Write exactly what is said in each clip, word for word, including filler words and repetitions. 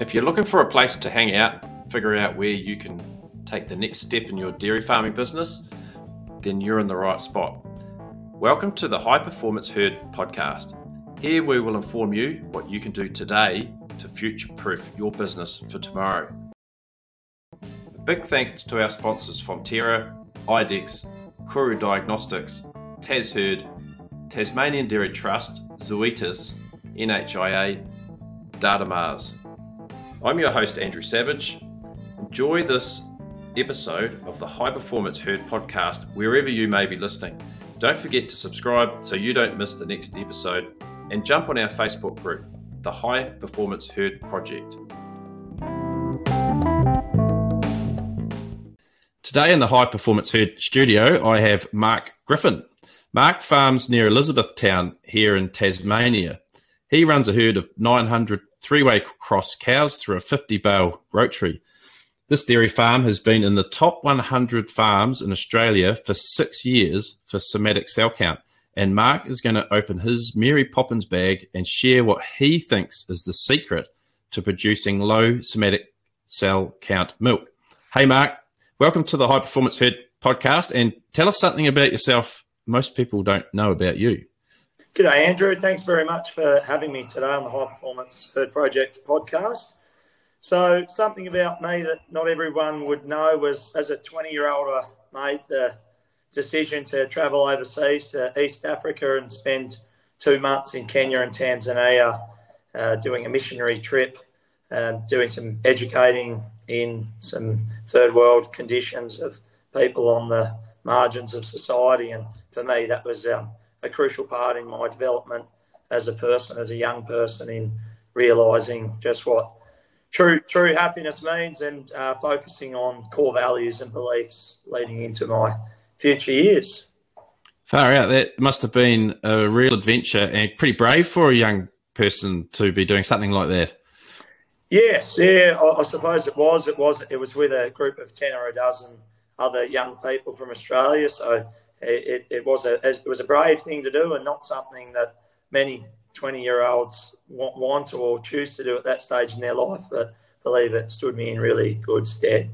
If you're looking for a place to hang out, figure out where you can take the next step in your dairy farming business, then you're in the right spot. Welcome to the High Performance Herd podcast. Here we will inform you what you can do today to future-proof your business for tomorrow. A big thanks to our sponsors Fonterra, I DEX, Koru Diagnostics, TasHerd, Tasmanian Dairy Trust, Zoetis, N H I A, Datamars. I'm your host Andrew Savage. Enjoy this episode of the High Performance Herd podcast wherever you may be listening. Don't forget to subscribe so you don't miss the next episode, and jump on our Facebook group, The High Performance Herd Project. Today in the High Performance Herd studio, I have Mark Griffin. Mark farms near Elizabethtown here in Tasmania. He runs a herd of nine hundred three-way cross cows through a fifty bale rotary. This dairy farm has been in the top one hundred farms in Australia for six years for somatic cell count, and Mark is going to open his Mary Poppins bag and share what he thinks is the secret to producing low somatic cell count milk. Hey Mark, welcome to the High Performance Herd podcast, and tell us something about yourself most people don't know about you. G'day Andrew, thanks very much for having me today on the High Performance Herd Project podcast. So something about me that not everyone would know was, as a twenty-year-old, I made the decision to travel overseas to East Africa and spend two months in Kenya and Tanzania uh, doing a missionary trip, uh, doing some educating in some third world conditions of people on the margins of society. And for me, that was um, a crucial part in my development as a person, as a young person, in realising just what true true happiness means, and uh, focusing on core values and beliefs leading into my future years. Far out. That must have been a real adventure and pretty brave for a young person to be doing something like that. Yes, yeah, I, I suppose it was. It was It was with a group of ten or a dozen other young people from Australia, so It, it was a it was a brave thing to do, and not something that many twenty-year-olds want, want or choose to do at that stage in their life. But I believe it stood me in really good stead.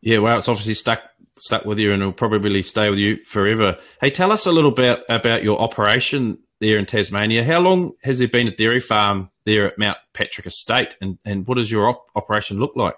Yeah, well, it's obviously stuck stuck with you, and it'll probably stay with you forever. Hey, tell us a little bit about your operation there in Tasmania. How long has there been a dairy farm there at Mount Patrick Estate, and, and what does your op- operation look like?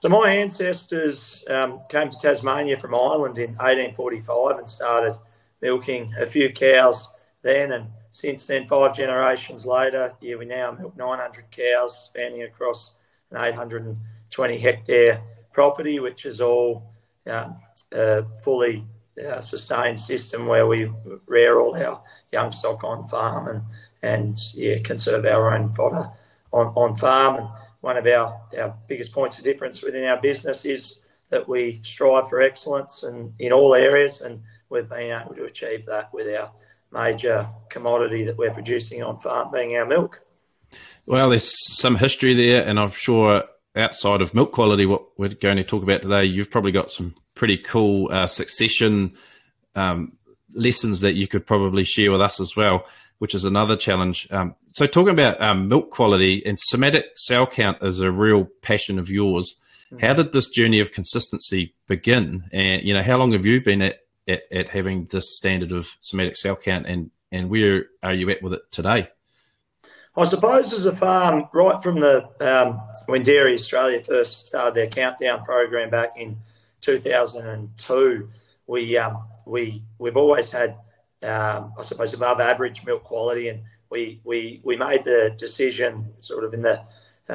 So my ancestors um, came to Tasmania from Ireland in eighteen forty-five and started milking a few cows then, and since then, five generations later, yeah, we now milk nine hundred cows spanning across an eight hundred twenty hectare property, which is all uh, a fully uh, sustained system where we rear all our young stock on farm and, and yeah, conserve our own fodder on, on farm. And one of our, our biggest points of difference within our business is that we strive for excellence and in all areas, and we've been able to achieve that with our major commodity that we're producing on farm being our milk. Well, there's some history there, and I'm sure outside of milk quality, what we're going to talk about today, you've probably got some pretty cool uh, succession um, lessons that you could probably share with us as well, which is another challenge. Um, so talking about um, milk quality, and somatic cell count is a real passion of yours. Mm-hmm. How did this journey of consistency begin? And, you know, how long have you been at, at, at having this standard of somatic cell count, and, and where are you at with it today? I suppose as a farm, right from the um, when Dairy Australia first started their countdown program back in two thousand two, we, um, we, we've always had Um, I suppose above average milk quality, and we we we made the decision sort of in the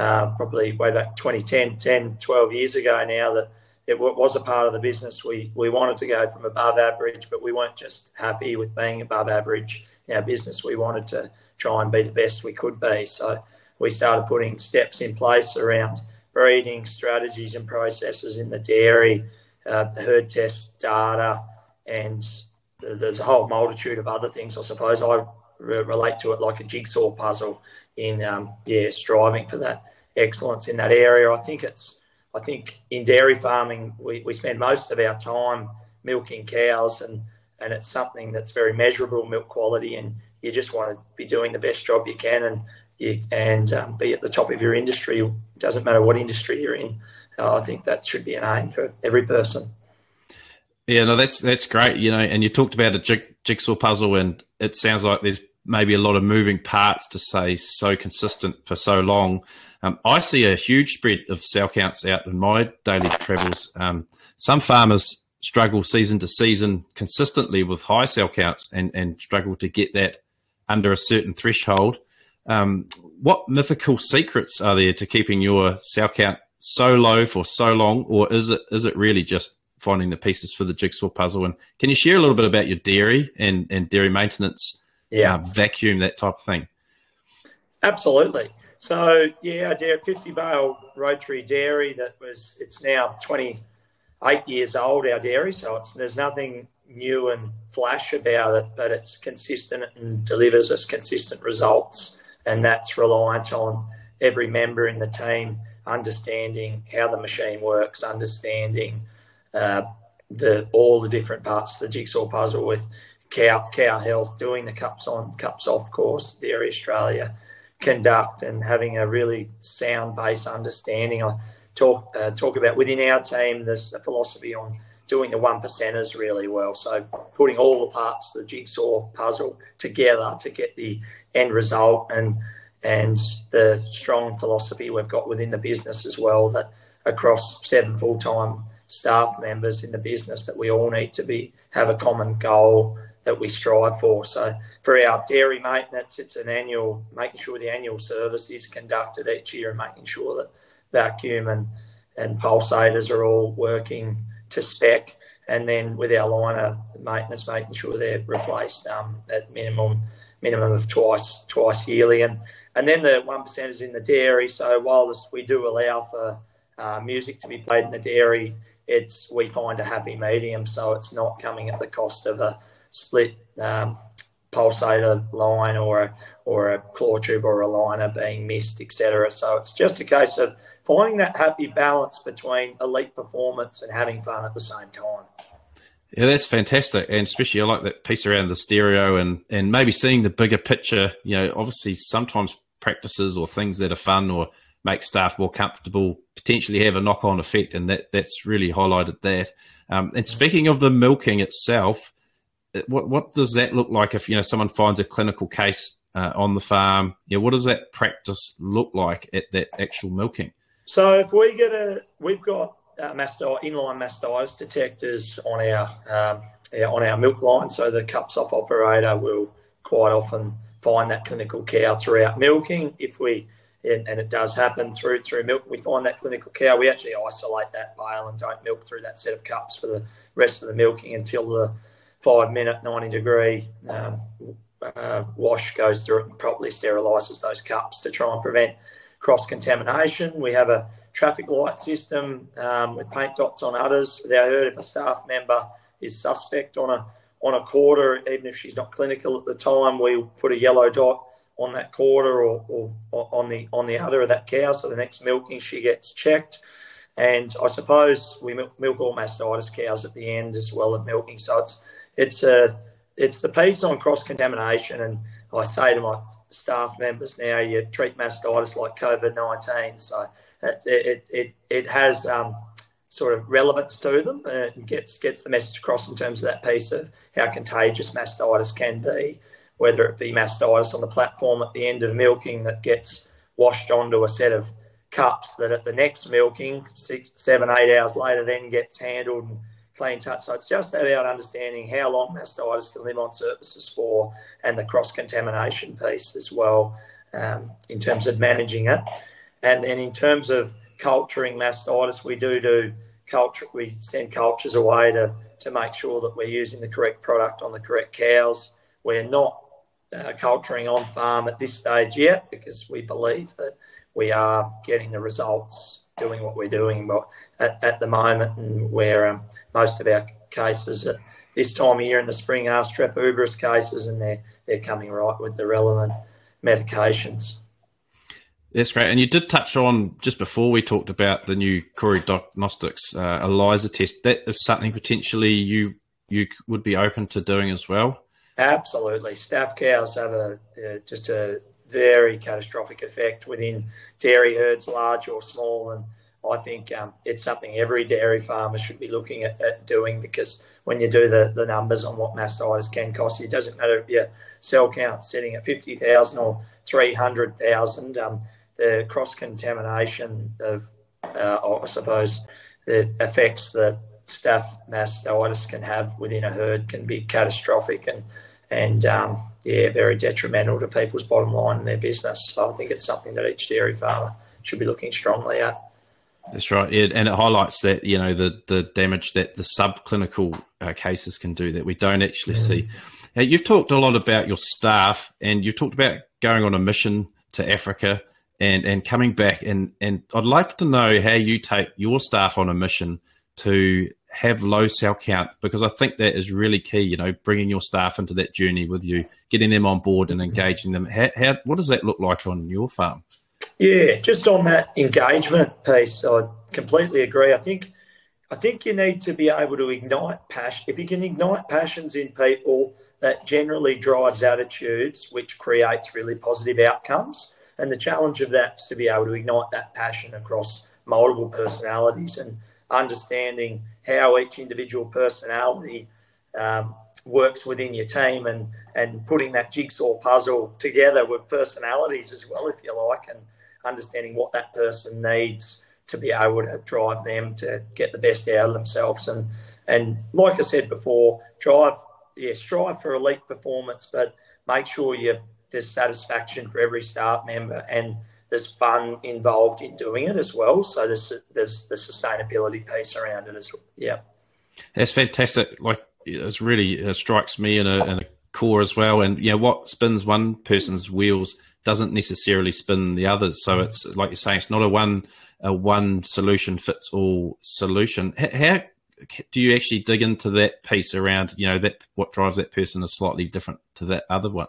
uh, probably way back twenty ten, twelve years ago now, that it w- was a part of the business. We we wanted to go from above average, but we weren't just happy with being above average in our business. We wanted to try and be the best we could be. So we started putting steps in place around breeding strategies and processes in the dairy, uh, herd test data, and there's a whole multitude of other things. I suppose I re- relate to it like a jigsaw puzzle in, um, yeah, striving for that excellence in that area. I think it's, I think in dairy farming, we, we spend most of our time milking cows, and, and it's something that's very measurable, milk quality, and you just want to be doing the best job you can. And you, and um, be at the top of your industry. It doesn't matter what industry you're in. Uh, I think that should be an aim for every person. Yeah, no, that's that's great. You know, and you talked about a jig, jigsaw puzzle, and it sounds like there's maybe a lot of moving parts to stay so consistent for so long. Um, I see a huge spread of sow counts out in my daily travels. Um, some farmers struggle season to season consistently with high sow counts and, and struggle to get that under a certain threshold. Um, what mythical secrets are there to keeping your sow count so low for so long, or is it is it really just finding the pieces for the jigsaw puzzle? And can you share a little bit about your dairy and, and dairy maintenance, yeah, uh, vacuum, that type of thing? Absolutely. So, yeah, I did a fifty bale rotary dairy that was, it's now twenty-eight years old, our dairy, so it's, there's nothing new and flash about it, but it's consistent and delivers us consistent results, and that's reliant on every member in the team understanding how the machine works, understanding uh, the all the different parts of the jigsaw puzzle with cow, cow health, doing the cups on, cups off course, Dairy Australia conduct, and having a really sound base understanding. I talk uh, talk about within our team, there's a philosophy on doing the one percenters really well. So putting all the parts of the jigsaw puzzle together to get the end result, and and the strong philosophy we've got within the business as well, that across seven full-time staff members in the business, that we all need to be have a common goal that we strive for. So for our dairy maintenance, it's an annual, making sure the annual service is conducted each year and making sure that vacuum and, and pulsators are all working to spec. And then with our liner maintenance, making sure they're replaced um, at minimum minimum of twice twice yearly. And and then the one percent is in the dairy. So while this, we do allow for uh, music to be played in the dairy, it's we find a happy medium. So it's not coming at the cost of a split um, pulsator line or a, or a claw tube or a liner being missed, et cetera. So it's just a case of finding that happy balance between elite performance and having fun at the same time. Yeah, that's fantastic. And especially I like that piece around the stereo and, and maybe seeing the bigger picture. You know, obviously sometimes practices or things that are fun or make staff more comfortable potentially have a knock-on effect, and that, that's really highlighted that. Um, and speaking of the milking itself, what what does that look like if, you know, someone finds a clinical case uh, on the farm? Yeah, you know, what does that practice look like at that actual milking? So if we get a, we've got uh, mastitis, inline mastitis detectors on our um, yeah, on our milk line. So the cups off operator will quite often find that clinical cow throughout milking. If we and it does happen through through milk, we find that clinical cow. We actually isolate that bale and don't milk through that set of cups for the rest of the milking until the five-minute, ninety-degree um, uh, wash goes through it and properly sterilises those cups to try and prevent cross-contamination. We have a traffic light system um, with paint dots on udders. With our herd, if a staff member is suspect on a on a quarter, even if she's not clinical at the time, we put a yellow dot on that quarter or, or, or on the on the udder of that cow, so the next milking she gets checked. And I suppose we milk, milk all mastitis cows at the end as well at milking. So it's It's a, it's the piece on cross-contamination, and I say to my staff members now, you treat mastitis like COVID nineteen. So it it it, it has um, sort of relevance to them, and gets gets the message across in terms of that piece of how contagious mastitis can be, whether it be mastitis on the platform at the end of milking that gets washed onto a set of cups that at the next milking, six, seven, eight hours later, then gets handled and clean touch. So it's just about understanding how long mastitis can live on surfaces for, and the cross-contamination piece as well um, in terms of managing it. And then in terms of culturing mastitis, we do do culture. We send cultures away to, to make sure that we're using the correct product on the correct cows. We're not uh, culturing on farm at this stage yet, because we believe that we are getting the results doing what we're doing, but at, at the moment, and where um, most of our cases at this time of year in the spring are strep uberis cases, and they're, they're coming right with the relevant medications. That's great. And you did touch on, just before we talked about the new Koru Diagnostics uh, ELISA test, that is something potentially you you would be open to doing as well? Absolutely. Staff cows have a uh, just a very catastrophic effect within dairy herds, large or small. And I think um, it's something every dairy farmer should be looking at, at doing, because when you do the, the numbers on what mastitis can cost you, it doesn't matter if your cell count's sitting at fifty thousand or three hundred thousand. Um, the cross-contamination of, uh, I suppose, the effects that staph mastitis can have within a herd can be catastrophic and, and um, yeah, very detrimental to people's bottom line and their business. So I think it's something that each dairy farmer should be looking strongly at. That's right, Ed, and it highlights that, you know, the the damage that the subclinical uh, cases can do that we don't actually mm. see. Now, you've talked a lot about your staff, and you've talked about going on a mission to Africa and and coming back, and and I'd like to know how you take your staff on a mission to have low cell count, because I think that is really key. You know, bringing your staff into that journey with you, getting them on board and engaging them. How, how what does that look like on your farm? Yeah, just on that engagement piece, I completely agree. I think I think you need to be able to ignite passion. If you can ignite passions in people, that generally drives attitudes, which creates really positive outcomes. And the challenge of that is to be able to ignite that passion across multiple personalities and understanding how each individual personality um, works within your team, and, and putting that jigsaw puzzle together with personalities as well, if you like, and understanding what that person needs to be able to drive them to get the best out of themselves. And and like I said before, drive, yeah, strive for elite performance, but make sure you there's satisfaction for every staff member and there's fun involved in doing it as well. So there's there's the sustainability piece around it as well. Yeah, that's fantastic. Like, it's really uh, strikes me in a, in a core as well. And you know, what spins one person's wheels doesn't necessarily spin the others. So it's like you're saying, it's not a one a one solution fits all solution. H how do you actually dig into that piece around, you know, that what drives that person is slightly different to that other one?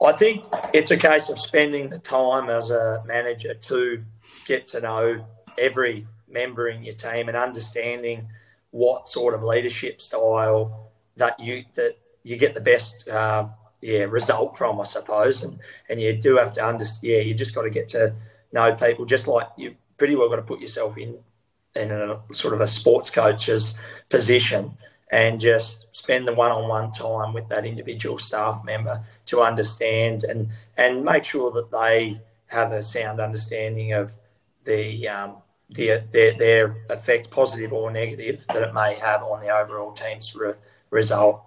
I think it's a case of spending the time as a manager to get to know every member in your team and understanding what sort of leadership style that you that you get the best uh, yeah result from, I suppose. And and you do have to understand. Yeah, you just got to get to know people. Just like you pretty well got to put yourself in in a sort of a sports coach's position and just spend the one-on-one time with that individual staff member to understand and and make sure that they have a sound understanding of the um, the their, their effect, positive or negative, that it may have on the overall team's re result.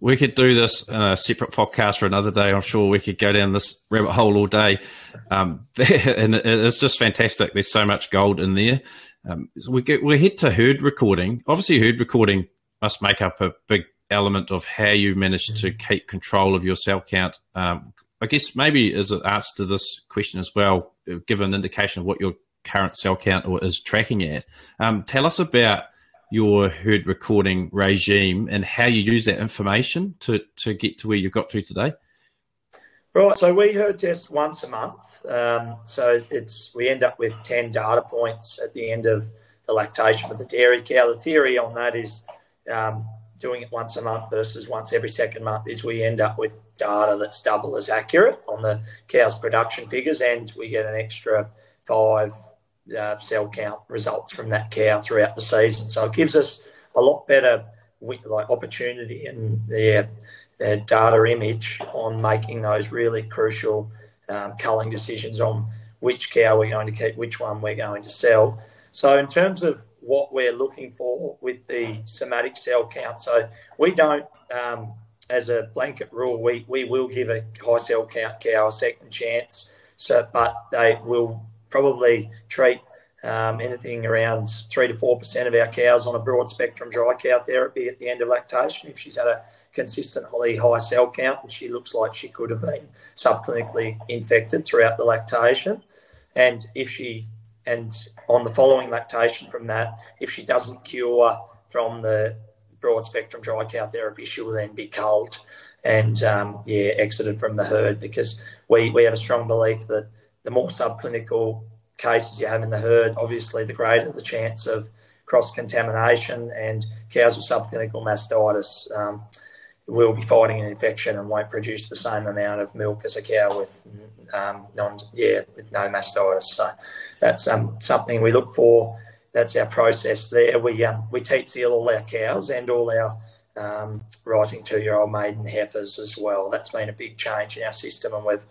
We could do this in a separate podcast for another day. I'm sure we could go down this rabbit hole all day. Um, and it's just fantastic. There's so much gold in there. Um, so we get, we head to herd recording. Obviously, herd recording must make up a big element of how you manage to keep control of your cell count. Um, I guess maybe as an answer to this question as well, give an indication of what your current cell count or is tracking at. Um, tell us about your herd recording regime and how you use that information to, to get to where you've got to today. Right, so we herd test once a month. Um, so it's we end up with ten data points at the end of the lactation of the dairy cow. The theory on that is um, doing it once a month versus once every second month is we end up with data that's double as accurate on the cow's production figures, and we get an extra five Uh, cell count results from that cow throughout the season. So it gives us a lot better like opportunity and their, their data image on making those really crucial um, culling decisions on which cow we're going to keep, which one we're going to sell. So in terms of what we're looking for with the somatic cell count, so we don't, um, as a blanket rule, we, we will give a high cell count cow a second chance, so but they will probably treat um, anything around three to four percent of our cows on a broad spectrum dry cow therapy at the end of lactation if she's had a consistently high cell count and she looks like she could have been subclinically infected throughout the lactation. And if she and on the following lactation from that, if she doesn't cure from the broad spectrum dry cow therapy, she will then be culled and um, yeah exited from the herd, because we we have a strong belief that the more subclinical cases you have in the herd, obviously the greater the chance of cross-contamination, and cows with subclinical mastitis um, will be fighting an infection and won't produce the same amount of milk as a cow with um, non yeah with no mastitis. So that's um, something we look for. That's our process there. We um, we teat seal all our cows and all our um, rising two-year-old maiden heifers as well. That's been a big change in our system, and we've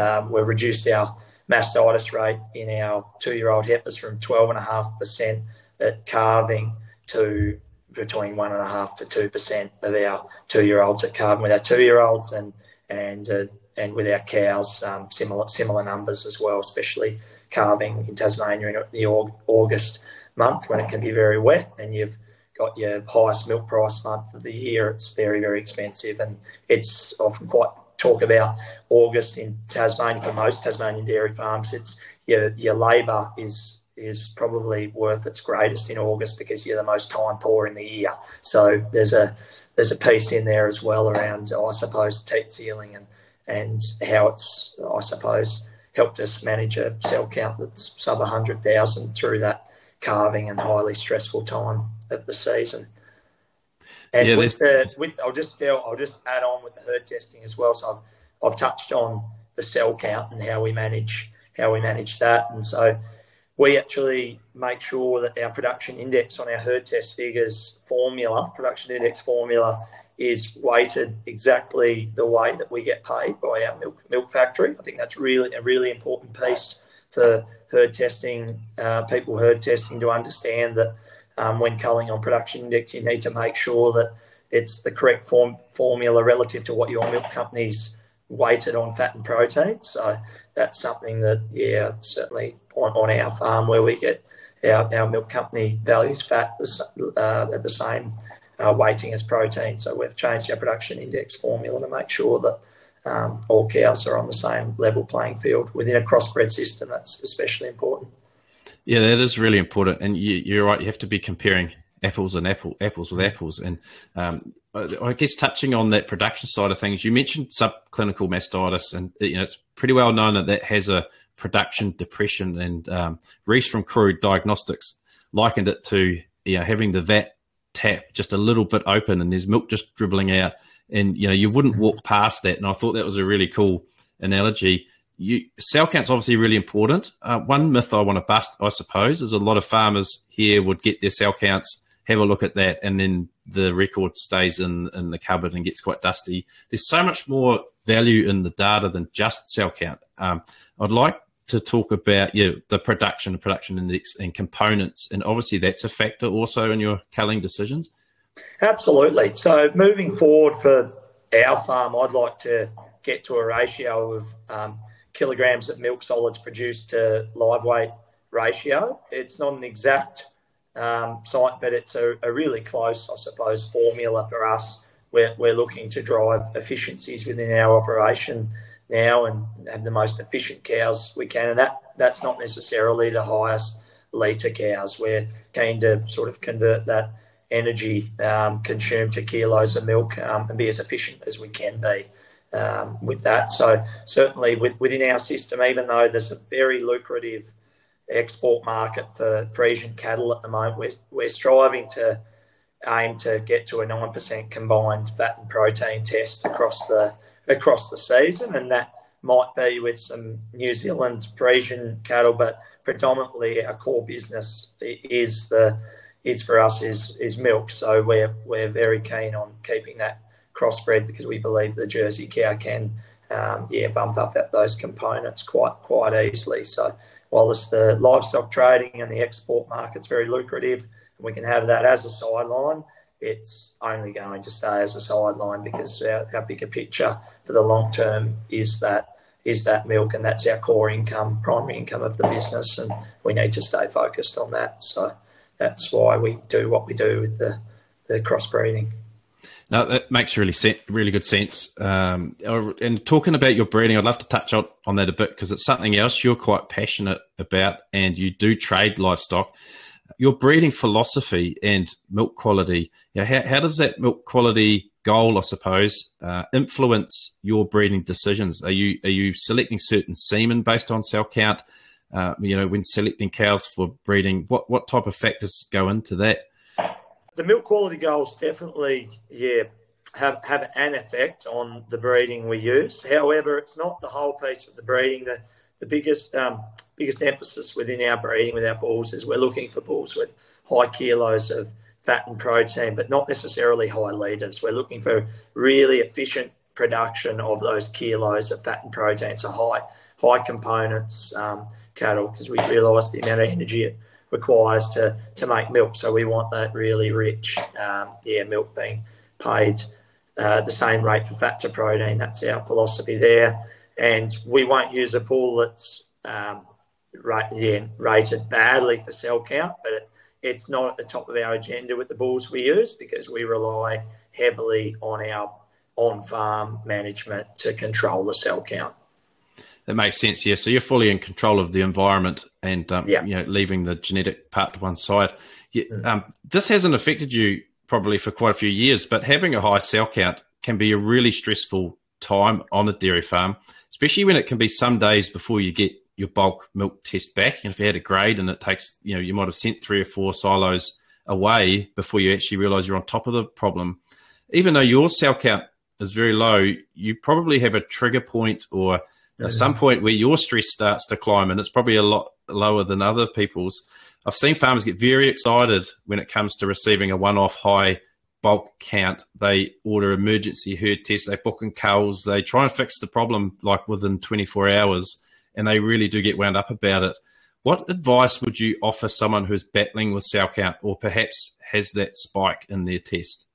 um, we've reduced our mastitis rate in our two-year-old heifers from twelve and a half percent at calving to between one and a half to two percent of our two-year-olds at calving with our two-year-olds, and and uh, and with our cows, um, similar similar numbers as well, especially calving in Tasmania in the August month when it can be very wet, and you've got your highest milk price month of the year. It's very very expensive, and it's often quite talk about August in Tasmania for most Tasmanian dairy farms. It's your your labour is. is probably worth its greatest in August because you're the most time poor in the year. So there's a there's a piece in there as well around, I suppose, teat sealing and and how it's, I suppose, helped us manage a cell count that's sub one hundred thousand through that calving and highly stressful time of the season. And yeah, with the, with, I'll just I'll just add on with the herd testing as well. So I've I've touched on the cell count and how we manage how we manage that, and so we actually make sure that our production index on our herd test figures formula, production index formula, is weighted exactly the way that we get paid by our milk milk factory. I think that's really a really important piece for herd testing, uh, people herd testing, to understand that um, when culling on production index, you need to make sure that it's the correct form, formula relative to what your milk company's weighted on fat and protein. So that's something that, yeah, certainly on, on our farm where we get our, our milk company values fat uh, at the same uh, weighting as protein. So we've changed our production index formula to make sure that um, all cows are on the same level playing field within a crossbred system. That's especially important. Yeah, that is really important. And you, you're right, you have to be comparing apples and apple apples with apples. And um, I guess touching on that production side of things, you mentioned subclinical mastitis, and you know it's pretty well known that that has a production depression. And um, Reese from Koru Diagnostics likened it to you know having the vat tap just a little bit open, and there's milk just dribbling out, and you know you wouldn't walk past that. And I thought that was a really cool analogy. You, cell count's obviously really important. Uh, one myth I want to bust, I suppose, is a lot of farmers here would get their cell counts, have a look at that, and then the record stays in, in the cupboard and gets quite dusty. There's so much more value in the data than just cell count. Um, I'd like to talk about yeah, the production, production index and components, and obviously that's a factor also in your culling decisions. Absolutely. So moving forward for our farm, I'd like to get to a ratio of um, kilograms of milk solids produced to live weight ratio. It's not an exact Um, site, but it's a, a really close, I suppose, formula for us. We're, we're looking to drive efficiencies within our operation now and have the most efficient cows we can. And that, that's not necessarily the highest litre cows. We're keen to sort of convert that energy um, consumed to kilos of milk um, and be as efficient as we can be um, with that. So certainly with, within our system, even though there's a very lucrative export market for Frisian cattle at the moment, we're, we're striving to aim to get to a nine percent combined fat and protein test across the across the season, and that might be with some New Zealand Frisian cattle, but predominantly our core business is the is for us is is milk. So we're we're very keen on keeping that crossbred because we believe the Jersey cow can um, yeah bump up at those components quite quite easily. So while it's the livestock trading and the export market's very lucrative, and we can have that as a sideline, it's only going to stay as a sideline because our, our bigger picture for the long term is that is that milk, and that's our core income, primary income of the business, and we need to stay focused on that. So that's why we do what we do with the, the crossbreeding. No, that makes really se really good sense. Um, and talking about your breeding, I'd love to touch on, on that a bit because it's something else you're quite passionate about, and you do trade livestock. Your breeding philosophy and milk quality, you know, how, how does that milk quality goal, I suppose, uh, influence your breeding decisions? Are you, are you selecting certain semen based on cell count? Uh, you know, when selecting cows for breeding, what, what type of factors go into that? The milk quality goals definitely, yeah, have, have an effect on the breeding we use. However, it's not the whole piece of the breeding. The, the biggest um, biggest emphasis within our breeding with our bulls is we're looking for bulls with high kilos of fat and protein, but not necessarily high leaders. We're looking for really efficient production of those kilos of fat and protein. So high, high components um, cattle, because we realise the amount of energy it requires to, to make milk. So we want that really rich um, yeah, milk being paid uh, the same rate for fat to protein. That's our philosophy there. And we won't use a bull that's um, right, yeah, rated badly for cell count, but it, it's not at the top of our agenda with the bulls we use, because we rely heavily on our on-farm management to control the cell count. That makes sense, yeah. So you're fully in control of the environment and um, yeah. you know, leaving the genetic part to one side. Yeah, mm. um, this hasn't affected you probably for quite a few years, but having a high cell count can be a really stressful time on a dairy farm, especially when it can be some days before you get your bulk milk test back. And if you had a grade and it takes, you know, you might have sent three or four silos away before you actually realise you're on top of the problem. Even though your cell count is very low, you probably have a trigger point or mm-hmm. at some point where your stress starts to climb, and it's probably a lot lower than other people's. I've seen farmers get very excited when it comes to receiving a one-off high bulk count. They order emergency herd tests, they book in culls, they try and fix the problem like within twenty-four hours, and they really do get wound up about it. What advice would you offer someone who's battling with cell count or perhaps has that spike in their test?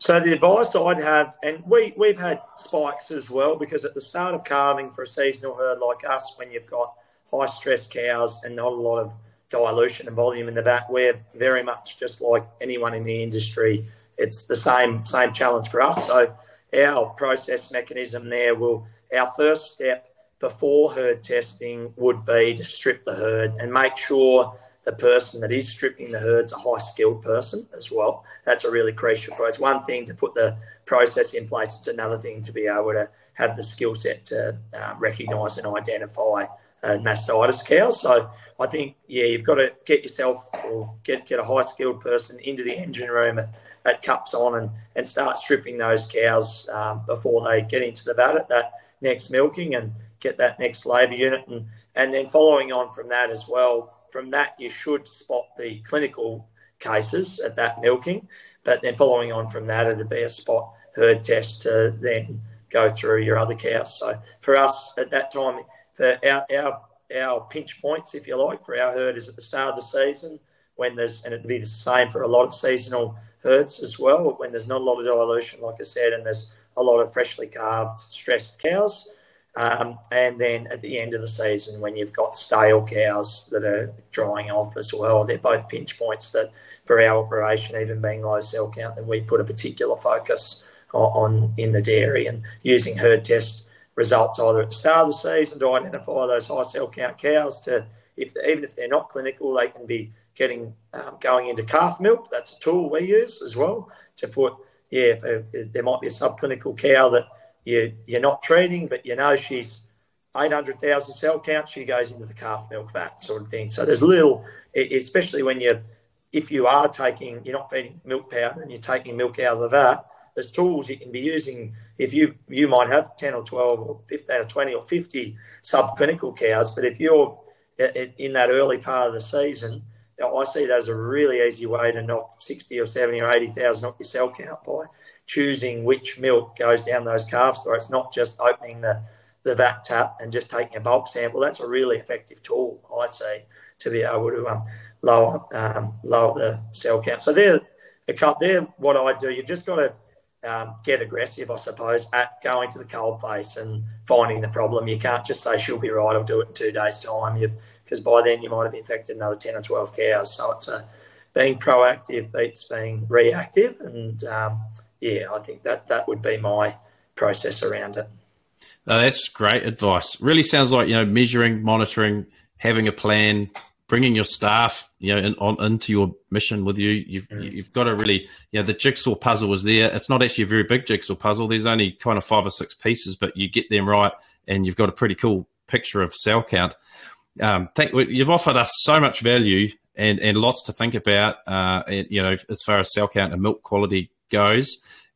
So the advice I'd have, and we, we've had spikes as well, because at the start of calving for a seasonal herd like us, when you've got high-stress cows and not a lot of dilution and volume in the vat, we're very much just like anyone in the industry. It's the same same challenge for us. So our process mechanism there will, our first step before herd testing would be to strip the herd and make sure the person that is stripping the herd's a high-skilled person as well. That's a really crucial part. It's one thing to put the process in place. It's another thing to be able to have the skill set to uh, recognise and identify uh, mastitis cows. So I think, yeah, you've got to get yourself or get, get a high-skilled person into the engine room at, at cups on and, and start stripping those cows um, before they get into the vat at that next milking and get that next labour unit. And, and then following on from that as well, from that you should spot the clinical cases at that milking. But then following on from that, it'd be a spot herd test to then go through your other cows. So for us at that time, for our, our, our pinch points, if you like, for our herd is at the start of the season when there's, and it'd be the same for a lot of seasonal herds as well, when there's not a lot of dilution, like I said, and there's a lot of freshly calved, stressed cows. Um, and then at the end of the season, when you've got stale cows that are drying off as well, they're both pinch points that for our operation, even being low cell count, then we put a particular focus on, on in the dairy and using herd test results either at the start of the season to identify those high cell count cows to, if even if they're not clinical, they can be getting um, going into calf milk. That's a tool we use as well to put, yeah, if, if there might be a subclinical cow that You, you're not treating, but you know she's eight hundred thousand cell count, she goes into the calf milk vat sort of thing. So there's little, especially when you, if you are taking, you're not feeding milk powder and you're taking milk out of the vat, there's tools you can be using. If you, you might have ten or twelve or fifteen or twenty or fifty subclinical cows, but if you're in that early part of the season, I see that as a really easy way to knock sixty or seventy or eighty thousand off your cell count by choosing which milk goes down those calves. So it's not just opening the, the vat tap and just taking a bulk sample. That's a really effective tool, I see, to be able to um, lower um, lower the cell count. So they're, they're what I do. You've just got to um, get aggressive, I suppose, at going to the cold face and finding the problem. You can't just say, she'll be right, I'll do it in two days' time. You've because by then you might have infected another ten or twelve cows. So it's a, being proactive beats being reactive. And, um, yeah, I think that, that would be my process around it. No, that's great advice. Really sounds like, you know, measuring, monitoring, having a plan, bringing your staff, you know, in, on, into your mission with you. You've, mm. you've got to really, you know, the jigsaw puzzle is there. It's not actually a very big jigsaw puzzle. There's only kind of five or six pieces, but you get them right and you've got a pretty cool picture of cell count. Um, thank, you've offered us so much value and, and lots to think about, uh, and, you know, as far as cell count and milk quality goes.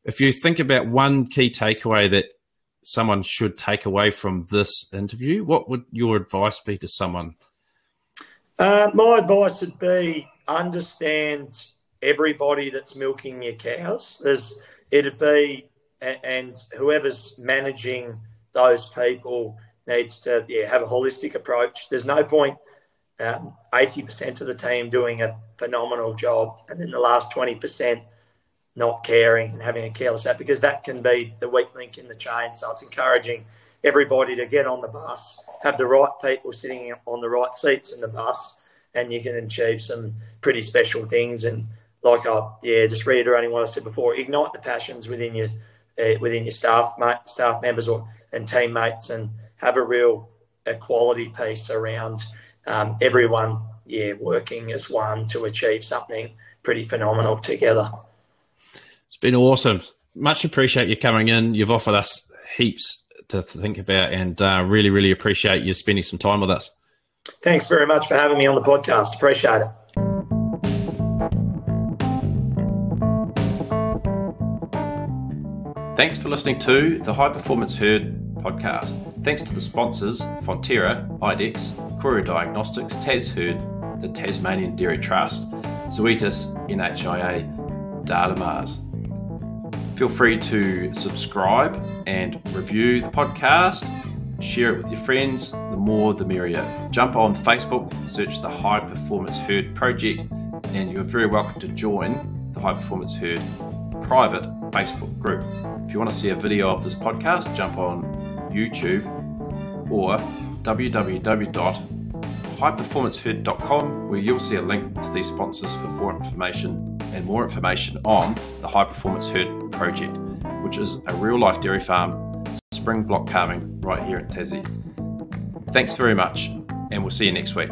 if you think about one key takeaway that someone should take away from this interview, what would your advice be to someone? Uh, my advice would be understand everybody that's milking your cows. There's, it'd be, and whoever's managing those people needs to yeah, have a holistic approach. There's no point um, eighty percent of the team doing a phenomenal job and then the last twenty percent not caring and having a careless act, because that can be the weak link in the chain. So it's encouraging everybody to get on the bus, have the right people sitting on the right seats in the bus, and you can achieve some pretty special things. And like I, yeah, just reiterating what I said before, ignite the passions within your uh, within your staff mate, staff members or and teammates, and have a real equality piece around um, everyone, yeah, working as one to achieve something pretty phenomenal together. It's been awesome. Much appreciate you coming in. You've offered us heaps to think about, and uh, really, really appreciate you spending some time with us. Thanks very much for having me on the podcast. Appreciate it. Thanks for listening to the High Performance Herd podcast. Thanks to the sponsors, Fonterra, IDEX, Koru Diagnostics, TasHerd, the Tasmanian Dairy Trust, Zoetis, N H I A, Datamars. Feel free to subscribe and review the podcast. Share it with your friends. The more, the merrier. Jump on Facebook, search the High Performance Herd Project, and you're very welcome to join the High Performance Herd private Facebook group. If you want to see a video of this podcast, jump on YouTube or w w w dot high performance herd dot com, where you'll see a link to these sponsors for more information and more information on the High Performance Herd Project, which is a real-life dairy farm spring block calving right here in Tassie. Thanks very much, and we'll see you next week.